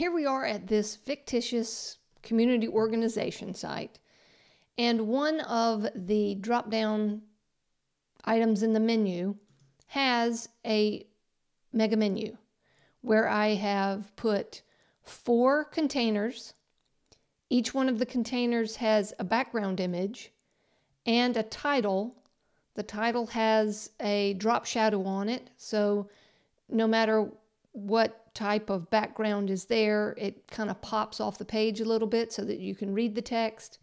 Here we are at this fictitious community organization site, and one of the drop-down items in the menu has a mega menu where I have put 4 containers. Each one of the containers has a background image and a title. The title has a drop shadow on it, so no matter what type of background is there, it kind of pops off the page a little bit so that you can read the text.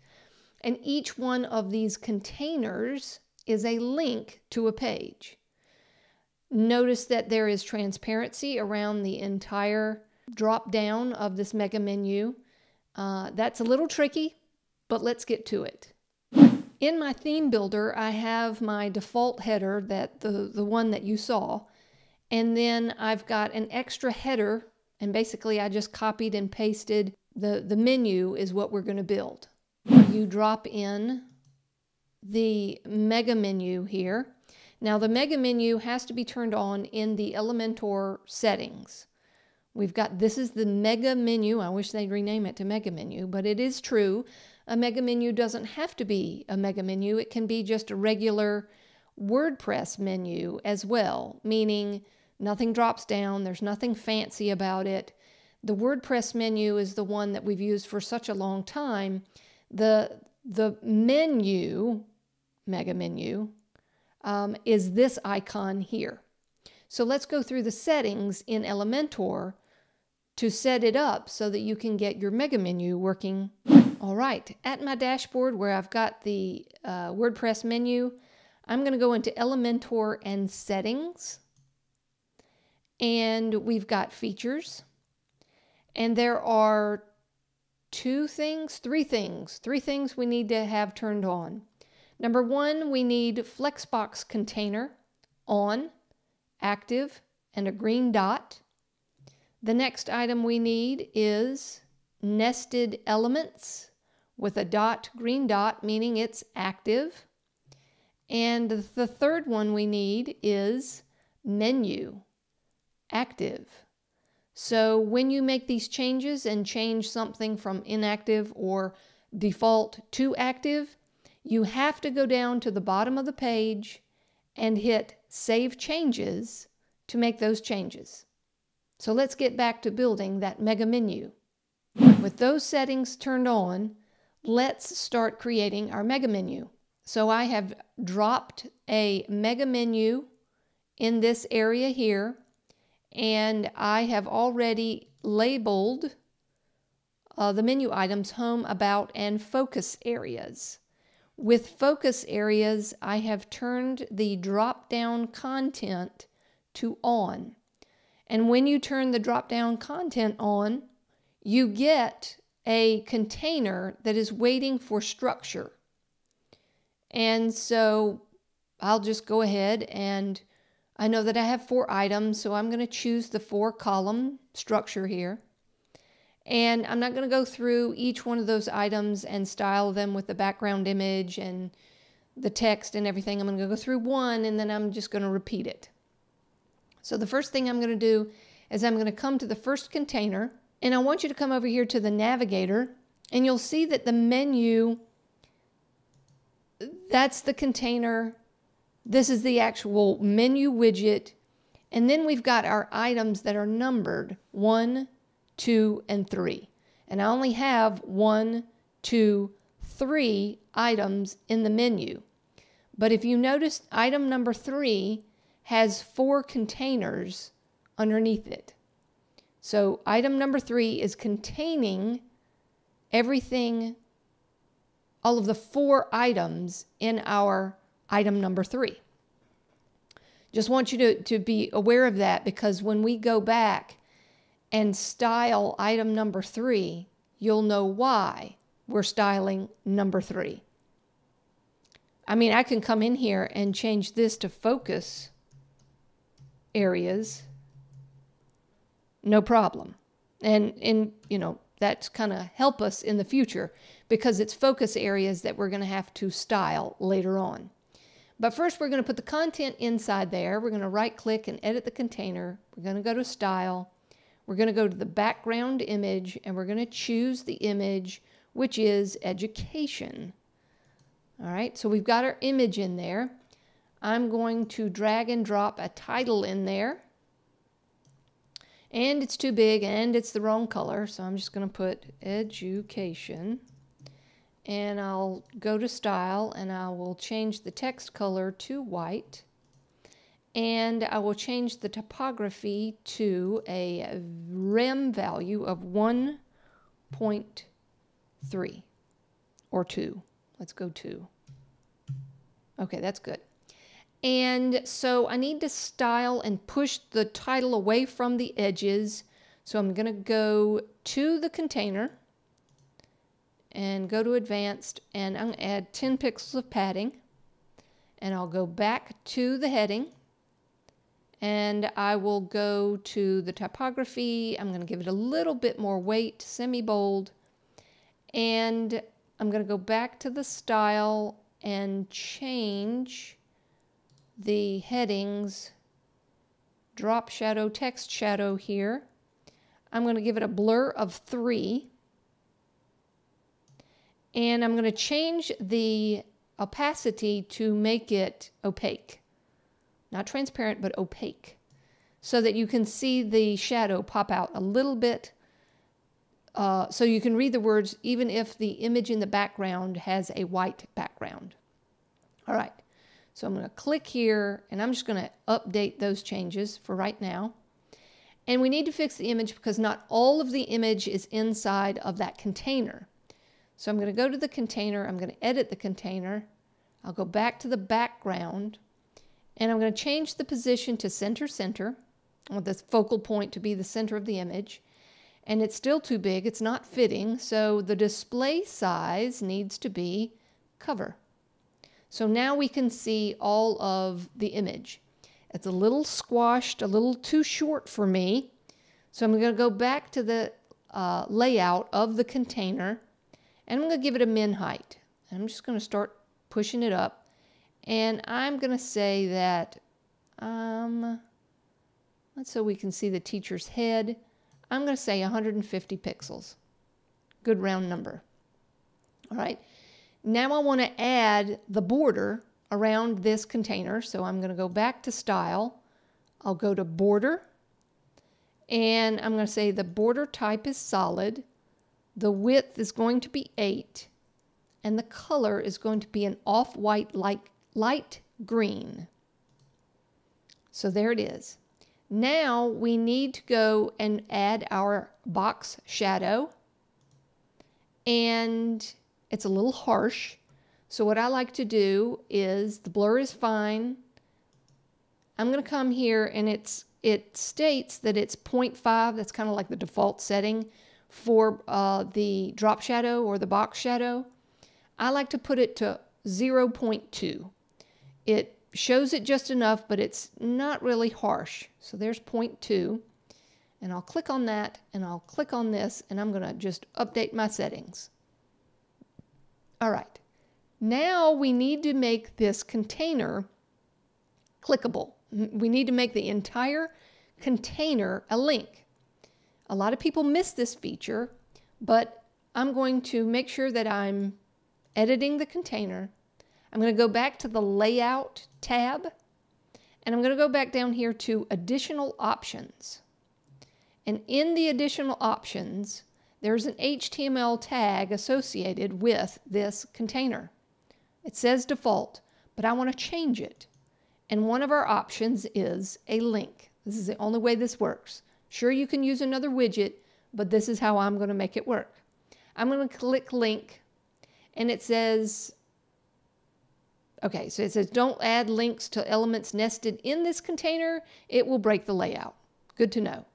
And each one of these containers is a link to a page. Notice that there is transparency around the entire drop down of this mega menu. That's a little tricky, but let's get to it. In my theme builder, I have my default header, that the one that you saw, and then I've got an extra header, and basically I just copied and pasted the menu is what we're going to build. You drop in the mega menu here. Now the mega menu has to be turned on in the Elementor settings. We've got, this is the mega menu. I wish they'd rename it to mega menu, but it is true. A mega menu doesn't have to be a mega menu. It can be just a regular WordPress menu as well, meaning nothing drops down. There's nothing fancy about it. The WordPress menu is the one that we've used for such a long time. The menu, mega menu, is this icon here. So let's go through the settings in Elementor to set it up so that you can get your mega menu working. All right, at my dashboard where I've got the WordPress menu, I'm going to go into Elementor and Settings, and we've got Features, and there are three things we need to have turned on. Number one, we need Flexbox Container on, active, and a green dot. The next item we need is Nested Elements with a dot, green dot, meaning it's active. And the third one we need is menu, active. So when you make these changes and change something from inactive or default to active, you have to go down to the bottom of the page and hit Save Changes to make those changes. So let's get back to building that mega menu. With those settings turned on, let's start creating our mega menu. So I have dropped a mega menu in this area here, and I have already labeled the menu items Home, About, and Focus Areas. With Focus Areas, I have turned the drop-down content to on. And when you turn the drop-down content on, you get a container that is waiting for structure. And so I'll just go ahead, and I know that I have 4 items, so I'm going to choose the 4 column structure here. And I'm not going to go through each one of those items and style them with the background image and the text and everything. I'm going to go through one, and then I'm just going to repeat it. So the first thing I'm going to do is I'm going to come to the first container, and I want you to come over here to the Navigator, and you'll see that the menu, that's the container. This is the actual menu widget. And then we've got our items that are numbered 1, 2, and 3. And I only have 1, 2, 3 items in the menu. But if you notice, item number 3 has 4 containers underneath it. So item number 3 is containing everything, all of the 4 items in our item number 3. Just want you to be aware of that, because when we go back and style item number 3, you'll know why we're styling number 3. I mean, I can come in here and change this to Focus Areas, no problem. And you know, that's kind of help us in the future, because it's Focus Areas that we're going to have to style later on. But first we're going to put the content inside there. We're going to right click and edit the container. We're going to go to Style. We're going to go to the background image and we're going to choose the image, which is education. All right, so we've got our image in there. I'm going to drag and drop a title in there. And it's too big and it's the wrong color, so I'm just going to put education. And I'll go to style and I will change the text color to white. And I will change the typography to a rem value of 1.3 or 2. Let's go 2. Okay, that's good. And so I need to style and push the title away from the edges. So I'm going to go to the container and go to advanced, and I'm going to add 10 pixels of padding. And I'll go back to the heading. And I will go to the typography. I'm going to give it a little bit more weight, semi-bold. And I'm going to go back to the style and change the headings, drop shadow, text shadow here. I'm going to give it a blur of 3. And I'm going to change the opacity to make it opaque. Not transparent, but opaque, so that you can see the shadow pop out a little bit, so you can read the words even if the image in the background has a white background. All right, so I'm going to click here, and I'm just going to update those changes for right now. And we need to fix the image because not all of the image is inside of that container. So I'm going to go to the container. I'm going to edit the container. I'll go back to the background. And I'm going to change the position to center. I want the focal point to be the center of the image. And it's still too big. It's not fitting. So the display size needs to be cover. So now we can see all of the image. It's a little squashed, a little too short for me. So I'm going to go back to the layout of the container. And I'm going to give it a min height. And I'm just going to start pushing it up. And I'm going to say that, so we can see the teacher's head, I'm going to say 150 pixels. Good round number. All right. Now I want to add the border around this container. So I'm going to go back to style. I'll go to border. And I'm going to say the border type is solid. The width is going to be 8. And the color is going to be an off-white light green. So there it is. Now we need to go and add our box shadow. And it's a little harsh. So what I like to do is the blur is fine. I'm going to come here and it states that it's 0.5. That's kind of like the default setting for the drop shadow or the box shadow. I like to put it to 0.2. It shows it just enough, but it's not really harsh. So there's 0.2, and I'll click on that, and I'll click on this, and I'm going to just update my settings. All right, now we need to make this container clickable. We need to make the entire container a link. A lot of people miss this feature, but I'm going to make sure that I'm editing the container. I'm going to go back to the Layout tab, and I'm going to go back down here to Additional Options. And in the Additional Options, there's an HTML tag associated with this container. It says Default, but I want to change it. And one of our options is a link. This is the only way this works. Sure, you can use another widget, but this is how I'm going to make it work. I'm going to click Link, and it says, okay, so it says, don't add links to elements nested in this container. It will break the layout. Good to know.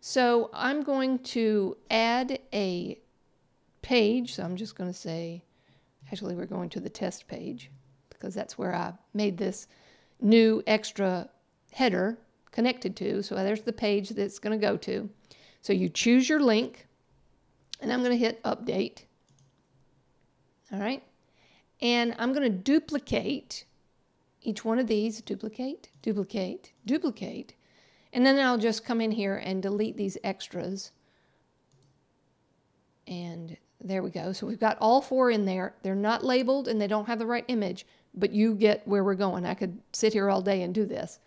So I'm going to add a page. So I'm just going to say, actually, we're going to the test page because that's where I made this new extra header connected to. So there's the page that's going to go to. So you choose your link, and I'm going to hit update. All right. And I'm going to duplicate each one of these, duplicate, duplicate, duplicate. And then I'll just come in here and delete these extras. And there we go. So we've got all four in there. They're not labeled and they don't have the right image, but you get where we're going. I could sit here all day and do this.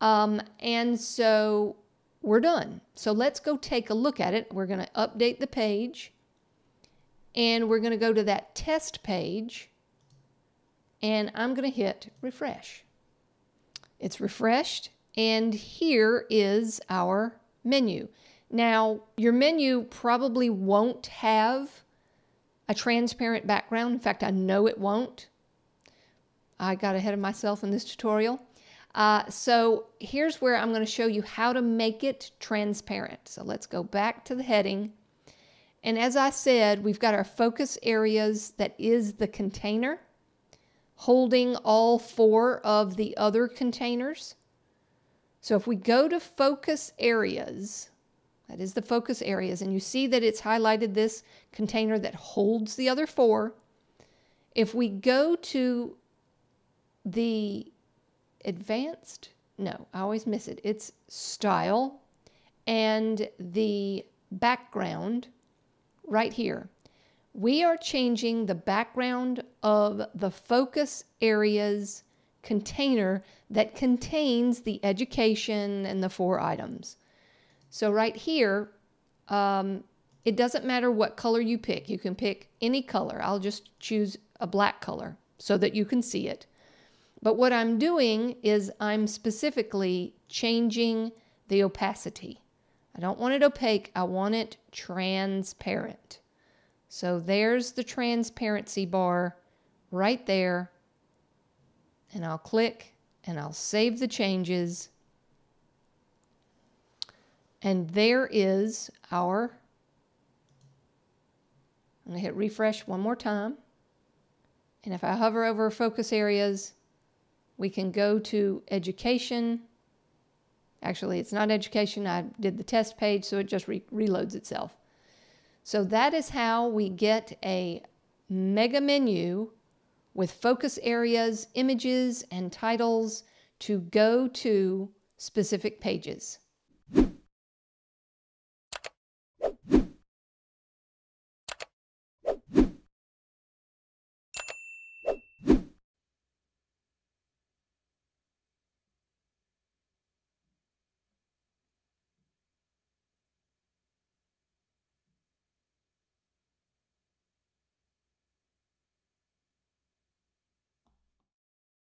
And so we're done. So let's go take a look at it. We're going to update the page. And we're going to go to that test page. And I'm going to hit refresh. It's refreshed. And here is our menu. Now, your menu probably won't have a transparent background. In fact, I know it won't. I got ahead of myself in this tutorial. So here's where I'm going to show you how to make it transparent. So let's go back to the heading. And as I said, we've got our focus areas that is the container, holding all four of the other containers. So if we go to focus areas, that is the focus areas, and you see that it's highlighted this container that holds the other four. If we go to the advanced, no, I always miss it. It's style and the background right here. We are changing the background of the focus areas container that contains the education and the four items. So right here, it doesn't matter what color you pick. You can pick any color. I'll just choose a black color so that you can see it. But what I'm doing is I'm specifically changing the opacity. I don't want it opaque. I want it transparent. So there's the transparency bar right there. And I'll click and I'll save the changes. And there is our, I'm going to hit refresh one more time. And if I hover over focus areas, we can go to education. Actually, it's not education. I did the test page, so it just reloads itself. So that is how we get a mega menu with focus areas, images, and titles to go to specific pages.